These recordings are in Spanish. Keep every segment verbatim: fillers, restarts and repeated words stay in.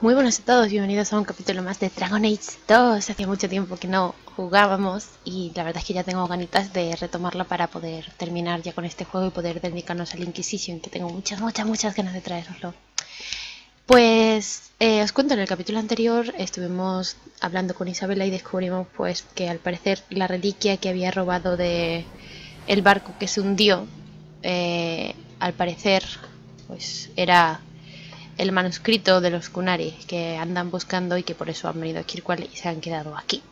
Muy buenas a todos, bienvenidos a un capítulo más de Dragon Age dos. Hacía mucho tiempo que no jugábamos y la verdad es que ya tengo ganitas de retomarla para poder terminar ya con este juego y poder dedicarnos al Inquisition, que tengo muchas, muchas, muchas ganas de traeroslo. Pues eh, os cuento, en el capítulo anterior estuvimos hablando con Isabela y descubrimos pues que al parecer la reliquia que había robado de el barco que se hundió, eh, al parecer pues era el manuscrito de los Qunari que andan buscando y que por eso han venido a Kirkwall y se han quedado aquí,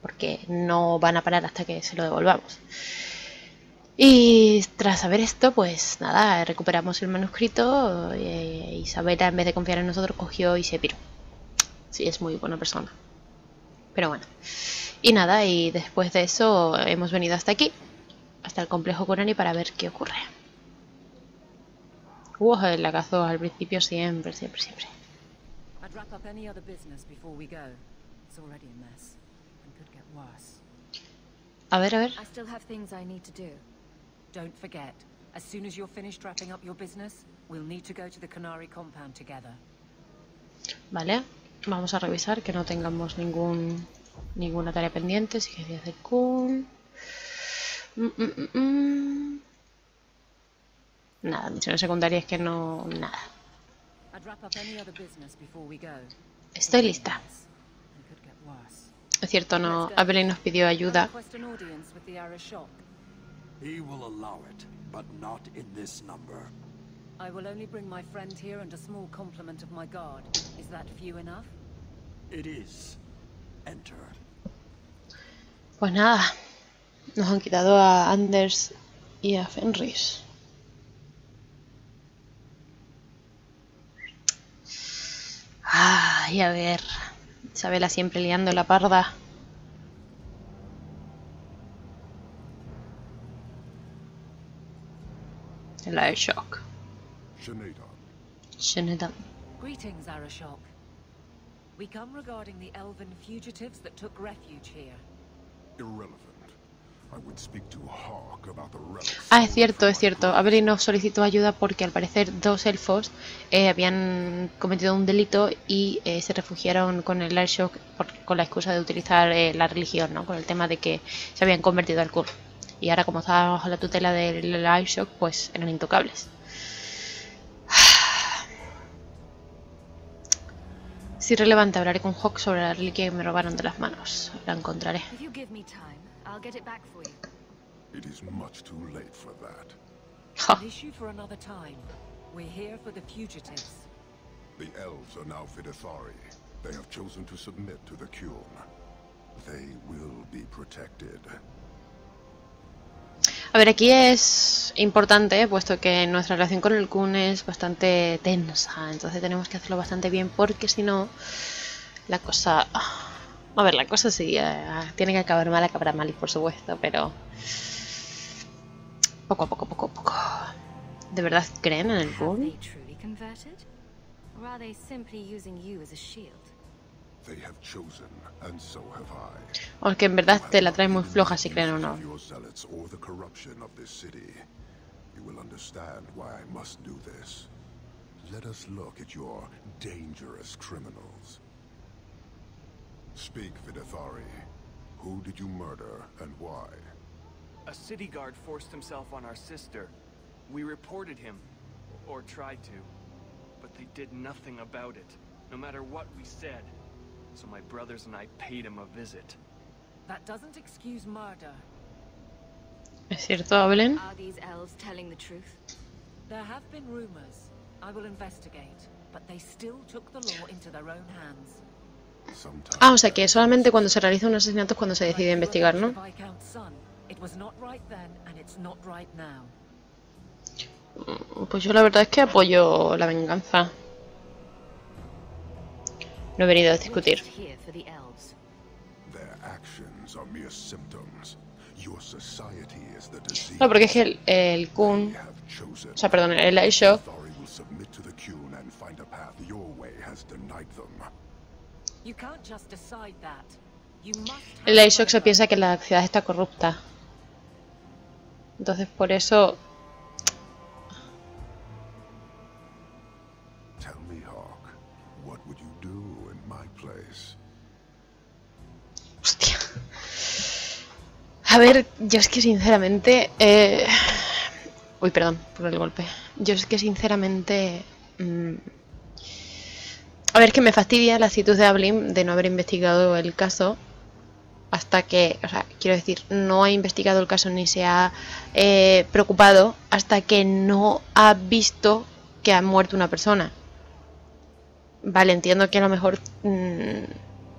porque no van a parar hasta que se lo devolvamos. Y tras saber esto, pues nada, recuperamos el manuscrito. eh, Isabela, en vez de confiar en nosotros, cogió y se piró. Sí, es muy buena persona. Pero bueno, y nada, y después de eso hemos venido hasta aquí, hasta el complejo Qunari, para ver qué ocurre. Wow, la cazó al principio siempre, siempre, siempre. A ver, a ver. Don't forget, as soon as you're finished wrapping up your business, we'll need to go to the Qunari compound together. Vale, vamos a revisar que no tengamos ningún ninguna tarea pendiente, si quería hacer Qun. Mm, mm, mm. Nada, misiones secundarias que no... nada. Estoy lista. Es cierto, no... Aveline nos pidió ayuda. Pues nada, nos han quitado a Anders y a Fenris. Ay, a ver, Isabela siempre liando la parda. El Aishok. Shanidan. Greetings, Arishok. We come regarding the elven fugitives that took refuge here. Irrelevant. I would speak to Hawk about the relics. Ah, es cierto, es cierto. Aveline nos solicitó ayuda porque al parecer dos elfos eh, habían cometido un delito y eh, se refugiaron con el Aishok con la excusa de utilizar eh, la religión, ¿no? Con el tema de que se habían convertido al Qun. Y ahora, como estábamos bajo la tutela del Aishok, pues eran intocables. Es irrelevante, hablaré con Hawk sobre la reliquia que me robaron de las manos. La encontraré. I'll get it back for you. It is much too late for that. An issue for another time. We're here for the fugitives. The elves are now Viddathari. They have chosen to submit to the Qun. They will be protected. A ver, aquí es importante, puesto que nuestra relación con el Qun es bastante tensa, entonces tenemos que hacerlo bastante bien, porque si no, la cosa... A ver, la cosa sí, eh, tiene que acabar mal, acabará mal, por supuesto, pero... Poco a poco, poco a poco... ¿De verdad creen en el Qun? O que en verdad te la traen muy floja si creen o no. Speak, Viddathari. Who did you murder and why? A city guard forced himself on our sister. We reported him, or tried to, but they did nothing about it, no matter what we said. So my brothers and I paid him a visit. That doesn't excuse murder. ¿Es cierto, Aveline? Are these elves telling the truth? There have been rumors. I will investigate, but they still took the law into their own hands. Ah, o sea que solamente cuando se realiza un asesinato es cuando se decide investigar, ¿no? Pues yo la verdad es que apoyo la venganza. No he venido a discutir. No, porque es que el, el Qun... O sea, perdón, el Aishok... El Aishok se piensa que la ciudad está corrupta. Entonces por eso... What would you do in my place? Hostia. A ver, yo es que sinceramente... Eh... Uy, perdón por el golpe. Yo es que sinceramente... Mmm... A ver, que me fastidia la actitud de Aveline de no haber investigado el caso hasta que, o sea, quiero decir, no ha investigado el caso ni se ha eh, preocupado hasta que no ha visto que ha muerto una persona. Vale, entiendo que a lo mejor mmm,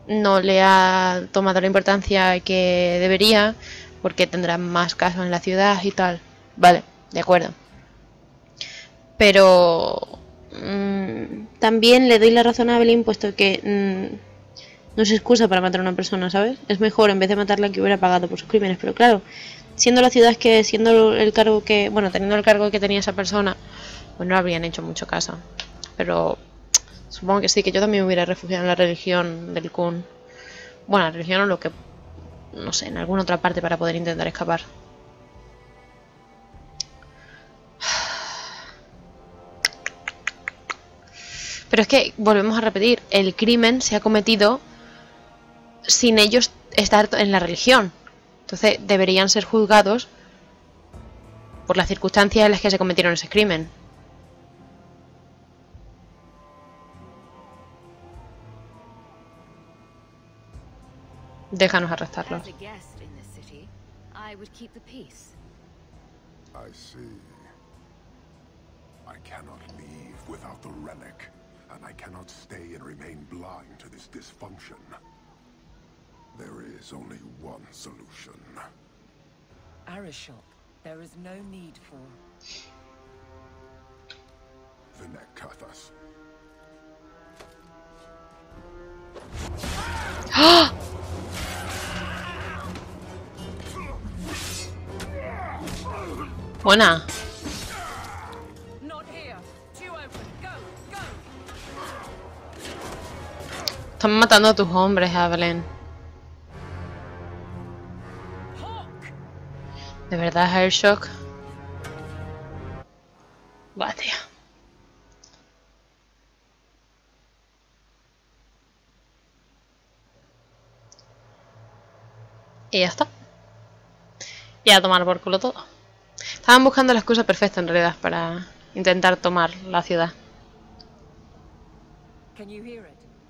no le ha tomado la importancia que debería porque tendrán más casos en la ciudad y tal. Vale, de acuerdo. Pero... también le doy la razón a Aveline, puesto que mmm, no se excusa para matar a una persona, ¿sabes? Es mejor, en vez de matarla, que hubiera pagado por sus crímenes. Pero claro, siendo la ciudad que, siendo el cargo que, bueno, teniendo el cargo que tenía esa persona, pues no habrían hecho mucho caso. Pero supongo que sí, que yo también me hubiera refugiado en la religión del Qun. Bueno, la religión o lo que, no sé, en alguna otra parte para poder intentar escapar. Pero es que, volvemos a repetir, el crimen se ha cometido sin ellos estar en la religión. Entonces deberían ser juzgados por las circunstancias en las que se cometieron ese crimen. Déjanos arrestarlos. And I cannot stay and remain blind to this dysfunction. There is only one solution. Arishok, there is no need for... Vinekathas. Buena. Están matando a tus hombres, Aveline. ¿De verdad, Aishok? Va, tía. Y ya está. Y a tomar por culo todo. Estaban buscando la excusa perfecta, en realidad, para intentar tomar la ciudad.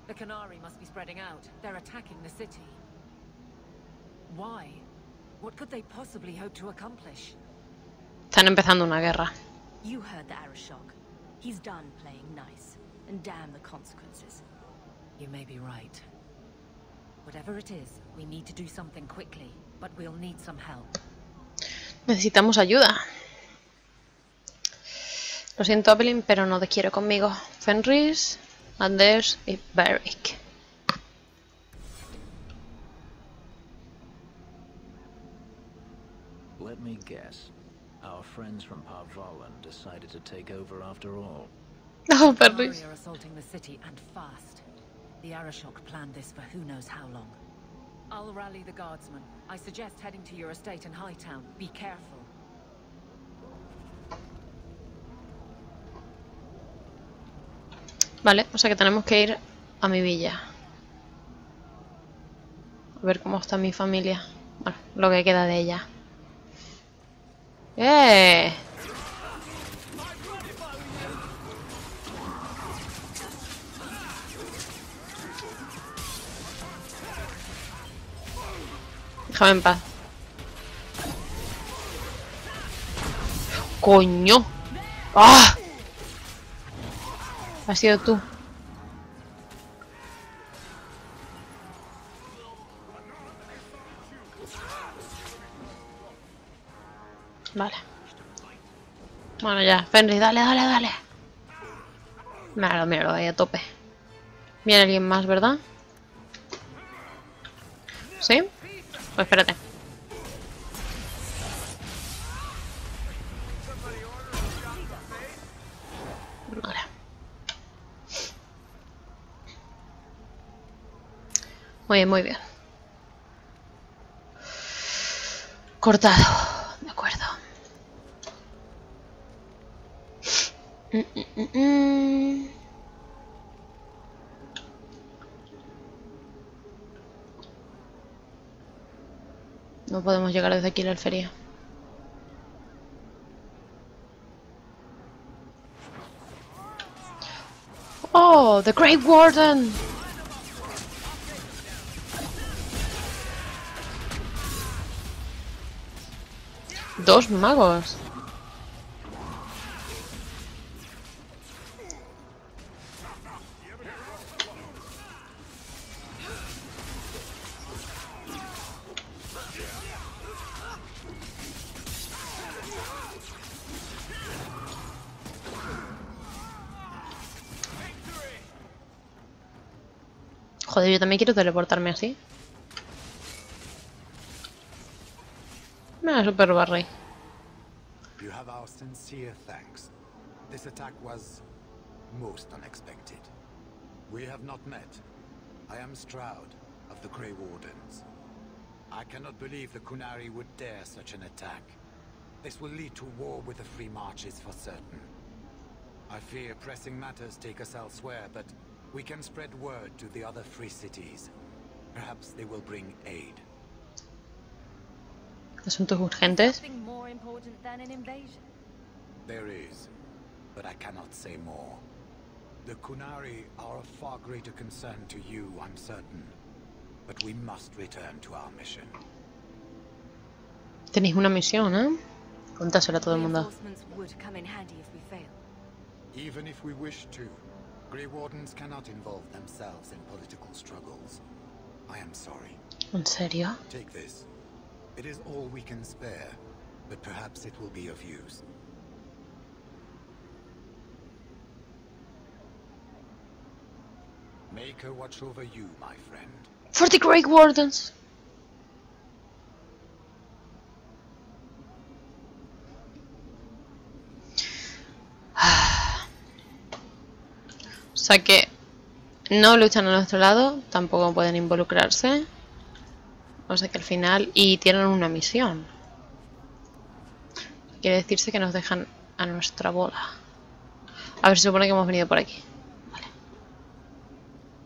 The Qunari must be spreading out. They're attacking the city. Why? What could they possibly hope to accomplish? Están empezando una guerra. You heard the Arishok. He's done playing nice, and damn the consequences. You may be right. Whatever it is, we need to do something quickly, but we'll need some help. Necesitamos ayuda. Lo siento, Aveline, pero no te quiero conmigo. Fenris, Anders y Beric. Let me guess. Our friends from Parvalan decided to take over after all. Oh, Fenris. We are assaulting the city and fast. The Arishok planned this for who knows how long. I'll rally the guardsmen. I suggest heading to your estate in Hightown. Be careful. Vale, o sea que tenemos que ir a mi villa. A ver cómo está mi familia. Bueno, lo que queda de ella. ¡Eh! Déjame en paz. ¡Coño! ¡Ah! Has sido tú. Vale. Bueno, ya. Fenris, dale, dale, dale. Míralo, míralo, ahí a tope. Viene alguien más, ¿verdad? ¿Sí? Pues espérate. Muy bien, muy bien. Cortado, de acuerdo. Mm, mm, mm, mm. No podemos llegar desde aquí a la alfería. Oh, the Grey Warden! Dos magos. Joder, yo también quiero teleportarme así. Mira, super barry. You have our sincere thanks. This attack was most unexpected. We have not met. I am Stroud of the Grey Wardens. I cannot believe the Qunari would dare such an attack. This will lead to war with the Free Marches for certain. I fear pressing matters take us elsewhere, but we can spread word to the other free cities. Perhaps they will bring aid. Asuntos urgentes. Nothing more important than an invasion. There is, but I cannot say more. The Qunari are of far greater concern to you, I'm certain. But we must return to our mission. Tenéis una misión, ¿eh? Contásela a todo el mundo. Even if we wish to. Grey Wardens cannot involve themselves in political struggles. I am sorry. ¿En serio? Take this. It is all we can spare, but perhaps it will be of use. Make her watch over you, my friend. For the Grey Wardens! O sea que no luchan a nuestro lado, tampoco pueden involucrarse. O sea que al final... Y tienen una misión. Quiere decirse que nos dejan a nuestra bola. A ver, se supone que hemos venido por aquí. Vale.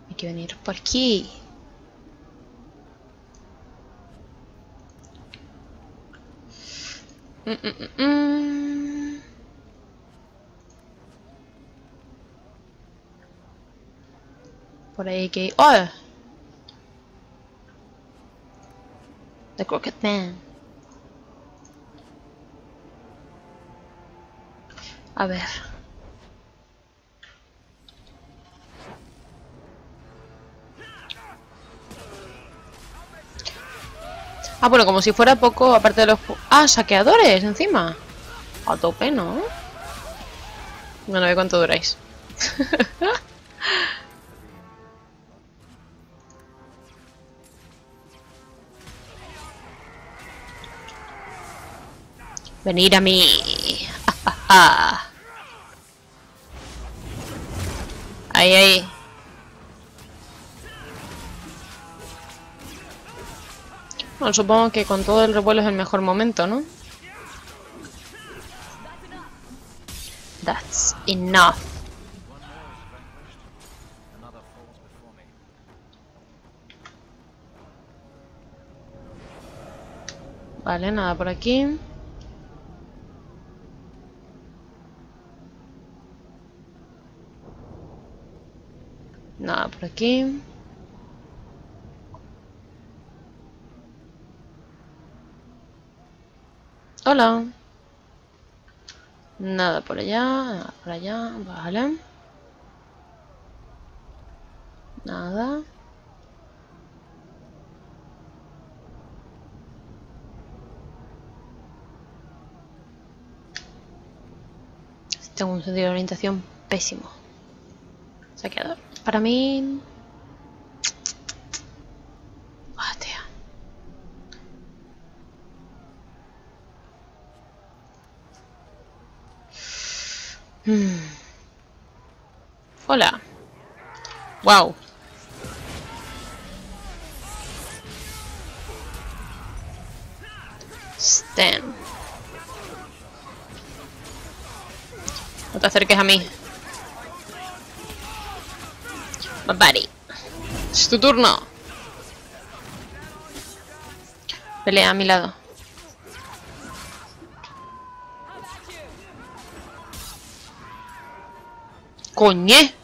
Hay que venir por aquí. Mm, mm, mm, mm. Por ahí que... ¡Oh! The Crooked Man. A ver... Ah, bueno, como si fuera poco, aparte de los... ¡Ah, saqueadores encima! A tope, ¿no? Bueno, a ver cuánto duráis. Venid a mí. Ahí, ahí. Bueno, supongo que con todo el revuelo es el mejor momento, ¿no? That's enough. Vale, nada por aquí. Nada por aquí. Hola. Nada por allá, nada por allá, vale. Nada. Tengo un sentido de orientación pésimo. Saqueador. Para mí... Ah, tía. Hmm. Hola. Wow. Sten. No te acerques a mí. Mavari. Es tu turno. Pelea a mi lado. ¡Coñé!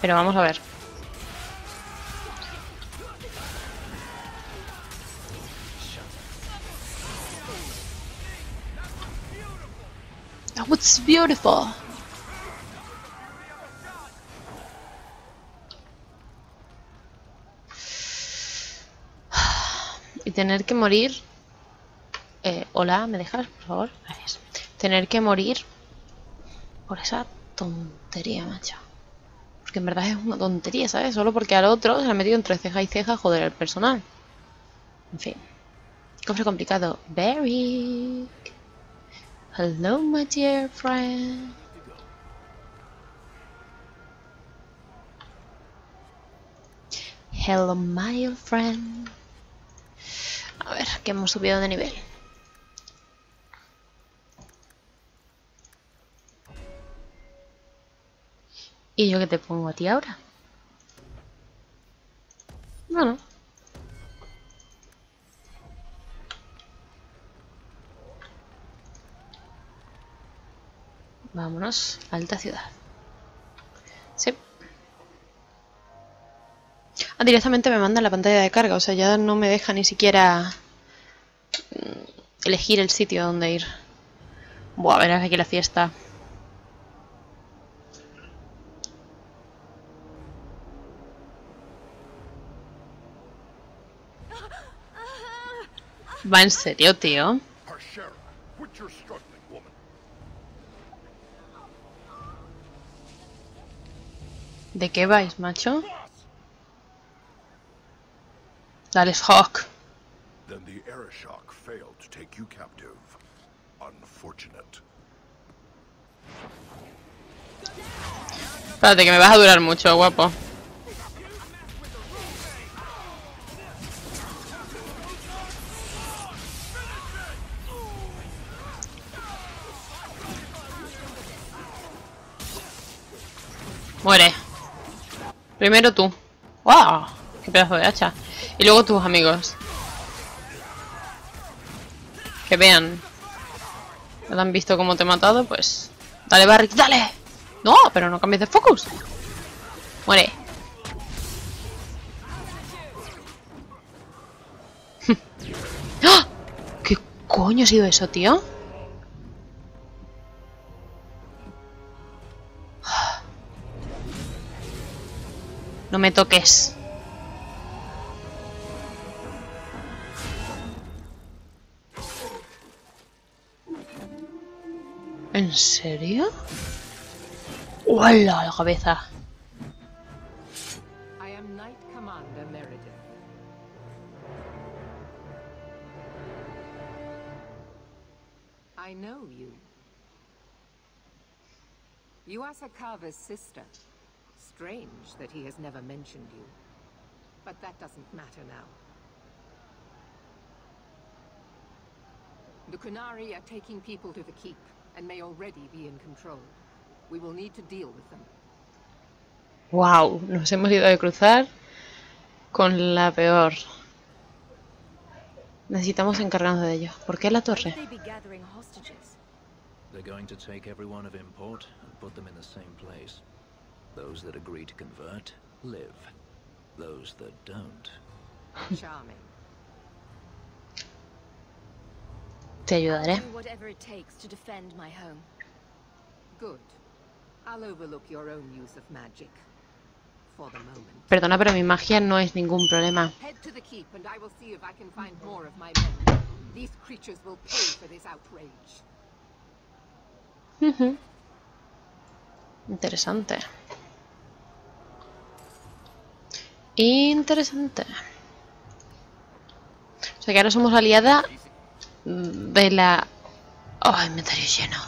Pero vamos a ver. Oh, it's beautiful. Y tener que morir. Eh, hola, ¿me dejas, por favor? Gracias. Tener que morir por esa tontería, macho. Que en verdad es una tontería, ¿sabes? Solo porque al otro se le ha metido entre ceja y ceja, joder, al personal. En fin. Cofre complicado. Beric. Hello, my dear friend. Hello, my old friend. A ver, que hemos subido de nivel. ¿Y yo qué te pongo a ti ahora? No, no. Vámonos a Alta Ciudad. Sí. Ah, directamente me manda la pantalla de carga. O sea, ya no me deja ni siquiera elegir el sitio donde ir. Buah, verás aquí la fiesta. Va en serio, tío. ¿De qué vais, macho? Dale, Hawk. Then the Arishok failed to take you captive. Unfortunate. Espérate, que me vas a durar mucho, guapo. Muere. Primero tú. ¡Wow! ¡Qué pedazo de hacha! Y luego tus amigos. Que vean. ¿No han visto cómo te he matado? Pues... ¡Dale, Barrick! ¡Dale! ¡No! ¡Pero no cambies de focus! ¡Muere! ¿Qué coño ha sido eso, tío? No me toques. ¿En serio? ¡Hola, la cabeza! I am Knight Commander Meredith. I know you. You are Sir Carver's sister. Strange that he has never mentioned you, but that doesn't matter now. The Qunari are taking people to the keep and may already be in control. We will need to deal with them. Wow, nos hemos ido a cruzar con la peor. Necesitamos encargarnos de ello. ¿Por qué la torre? They're going to take everyone of import and put them in the same place. Those that agree to convert, live. Those that don't. Charming. Te ayudaré. Whatever it takes to defend my home. Good. I'll overlook your own use of magic. For the moment. Perdona, pero mi magia no es ningún problema. Head to the keep and I will see if I can find more of my men. These creatures will pay for this outrage. Mhm. Interesante. Interesante. O sea que ahora somos aliada de la... ¡Oh, inventario lleno!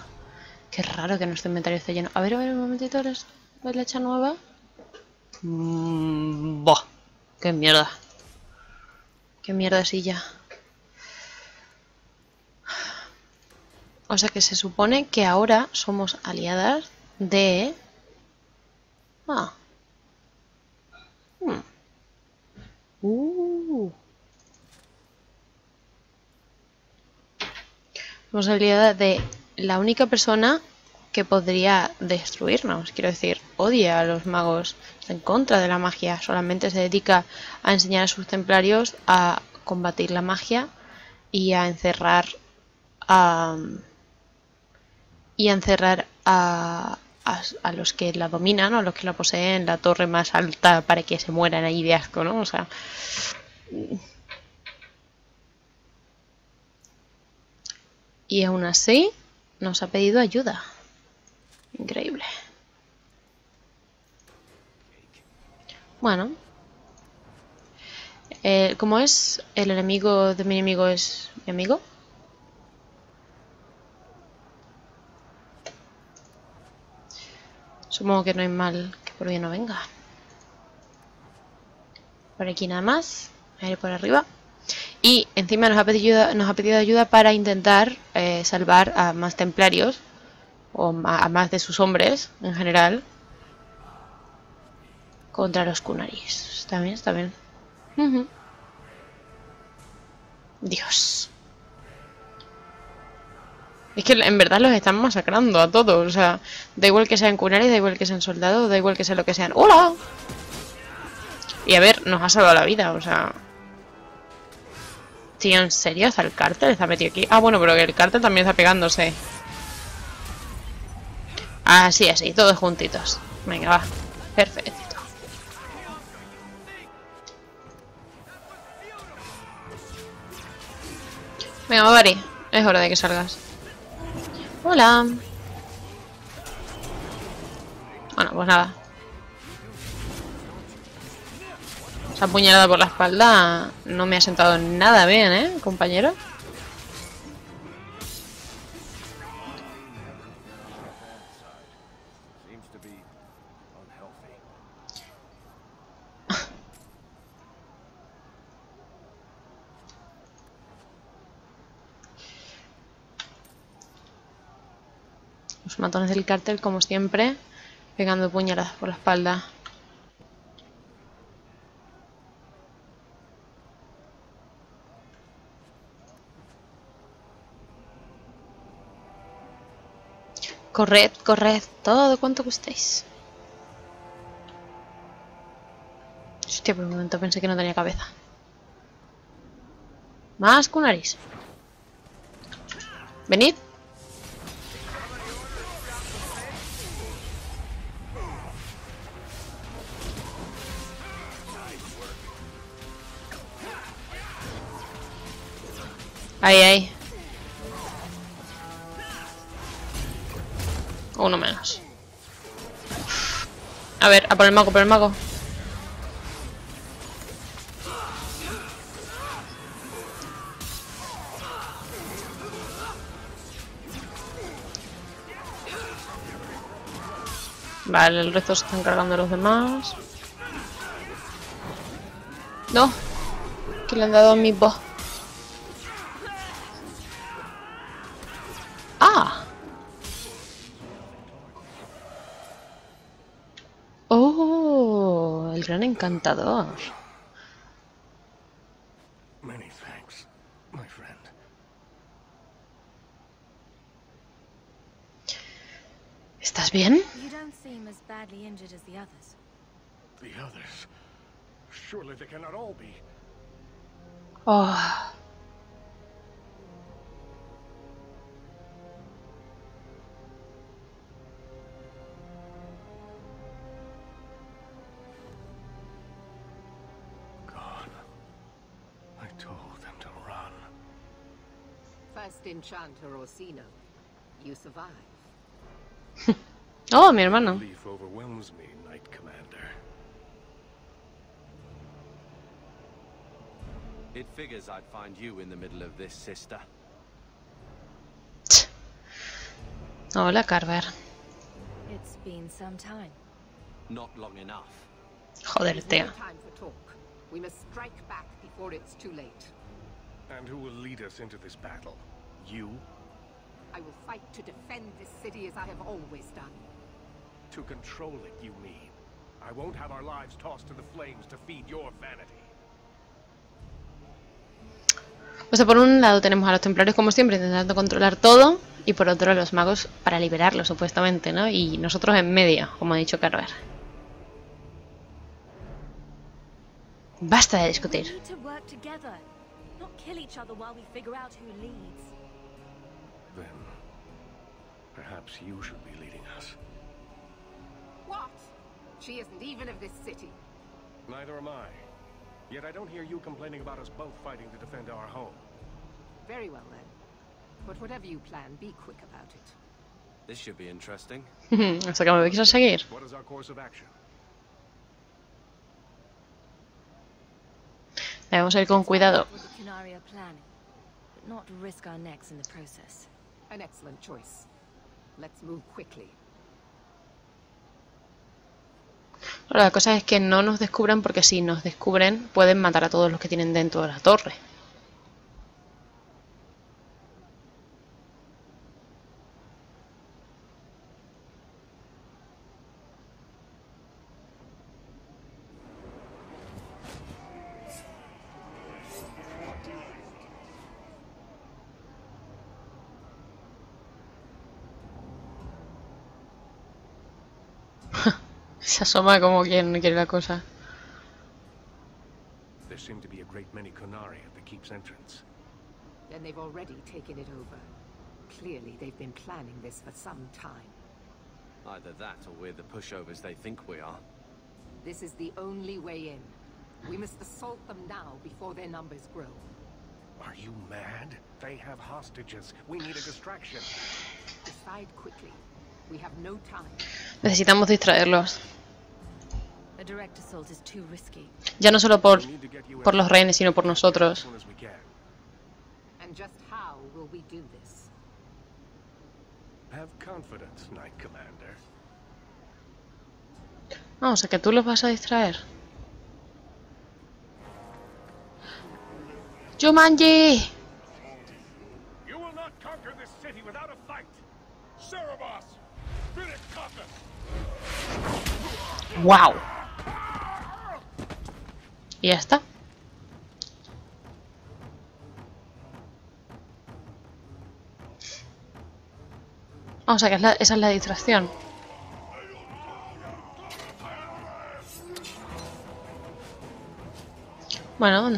Qué raro que nuestro inventario esté lleno. A ver, a ver, un momentito, ¿ves la hacha nueva? Mm, ¡Boh! ¡Qué mierda! ¡Qué mierda silla! O sea que se supone que ahora somos aliadas de... Ah. Hmm. Uh. Somos aliadas de la única persona que podría destruirnos. Quiero decir, odia a los magos, está en contra de la magia, solamente se dedica a enseñar a sus templarios a combatir la magia y a encerrar a, y a, encerrar a, a, a los que la dominan o a los que la poseen, la torre más alta, para que se mueran ahí de asco, ¿no? O sea... Y aún así nos ha pedido ayuda. Increíble. Bueno. Eh, ¿Cómo es? ¿El enemigo de mi enemigo es mi amigo? Supongo que no hay mal que por bien no venga. Por aquí nada más. A ver por arriba. Y encima nos ha pedido ayuda, nos ha pedido ayuda para intentar eh, salvar a más templarios. O a más de sus hombres, en general. Contra los Quunaris. Está bien, está bien. Uh-huh. Dios. Es que en verdad los están masacrando a todos. O sea, da igual que sean Quunaris, da igual que sean soldados, da igual que sea lo que sean. ¡Hola! Y a ver, nos ha salvado la vida, o sea... Tío, ¿en serio? ¿Hasta el cártel está metido aquí? Ah, bueno, pero que el cártel también está pegándose. Así, así, todos juntitos. Venga, va. Perfectito. Venga, Mavari. Es hora de que salgas. Hola. Bueno, pues nada. Esa puñalada por la espalda no me ha sentado nada bien, ¿eh, compañero? Los matones del cártel, como siempre, pegando puñaladas por la espalda. Corred, corred, todo cuanto gustéis. Hostia, por un momento pensé que no tenía cabeza. Más Quunaris. Venid. Ahí, ahí. Uno menos. A ver, a por el mago, por el mago. Vale, el resto se están cargando los demás. No, que le han dado a mi voz. Gran encantador. Many thanks, my friend. ¿Estás bien? You don't seem as badly injured as the others. The others? Surely they cannot all be. Oh. Enchanter Orsino, you survive. Oh, mi hermano. Relief overwhelms me, Knight Commander. It figures I'd find you in the middle of this, sister. Hola, Carver. It's been some time. Not long enough. Joder, Tea. Time for talk. We must strike back before it's too late. And who will lead us into this battle? You? I will fight to defend this city as I have always done. To control it, you mean? I won't have our lives tossed to the flames to feed your vanity. O sea, por un lado tenemos a los templarios como siempre intentando controlar todo y por otro a los magos para liberarlos supuestamente, ¿no? Y nosotros en medio, como ha dicho Carver. Basta de discutir. What? She isn't even of this city. Neither am I. Yet I don't hear you complaining about us both fighting to defend our home. Very well then. But whatever you plan, be quick about it. This should be interesting. What is our course of action? Debemos ir con cuidado. Qunari plan, but not risk our necks in the process. An excellent choice. Let's move quickly. Ahora, la cosa es que no nos descubran, porque si nos descubren pueden matar a todos los que tienen dentro de la torre. Se asoma como quien no quiere la cosa. There seem to be a great many Qunari at the keep's entrance. Then they've already taken it over. Clearly they've been planning this for some time. Either that or we're the pushovers they think we are. This is the only way in. We must assault them now before their numbers grow. Are you mad? They have hostages. We need a distraction. Decide quickly. We have no time. Necesitamos distraerlos. Ya no solo por, por los rehenes, sino por nosotros. No, o sea que tú los vas a distraer. ¡Jumanji! ¡Wow! Y ya está. O sea que es la, esa es la distracción. Bueno.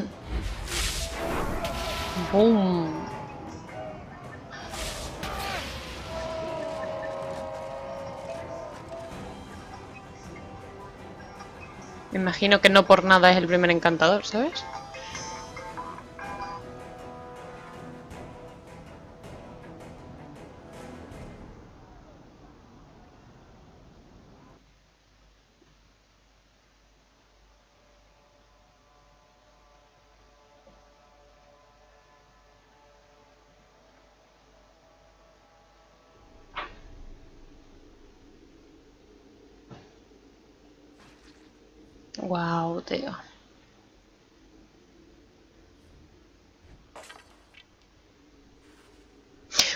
¡Boom! Me imagino que no por nada es el primer encantador, ¿sabes? Wow, tío.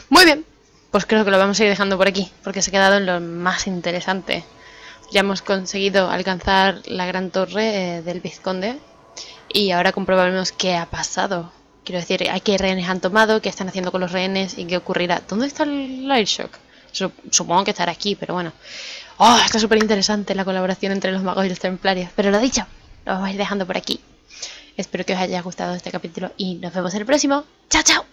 Muy bien, pues creo que lo vamos a ir dejando por aquí, porque se ha quedado en lo más interesante. Ya hemos conseguido alcanzar la gran torre eh, del Vizconde y ahora comprobaremos qué ha pasado. Quiero decir, a qué rehenes han tomado, qué están haciendo con los rehenes y qué ocurrirá. ¿Dónde está el Aishok? Supongo que estará aquí, pero bueno. Oh, está súper interesante la colaboración entre los magos y los templarios. Pero lo dicho, lo vamos a ir dejando por aquí. Espero que os haya gustado este capítulo y nos vemos en el próximo. ¡Chao, chao!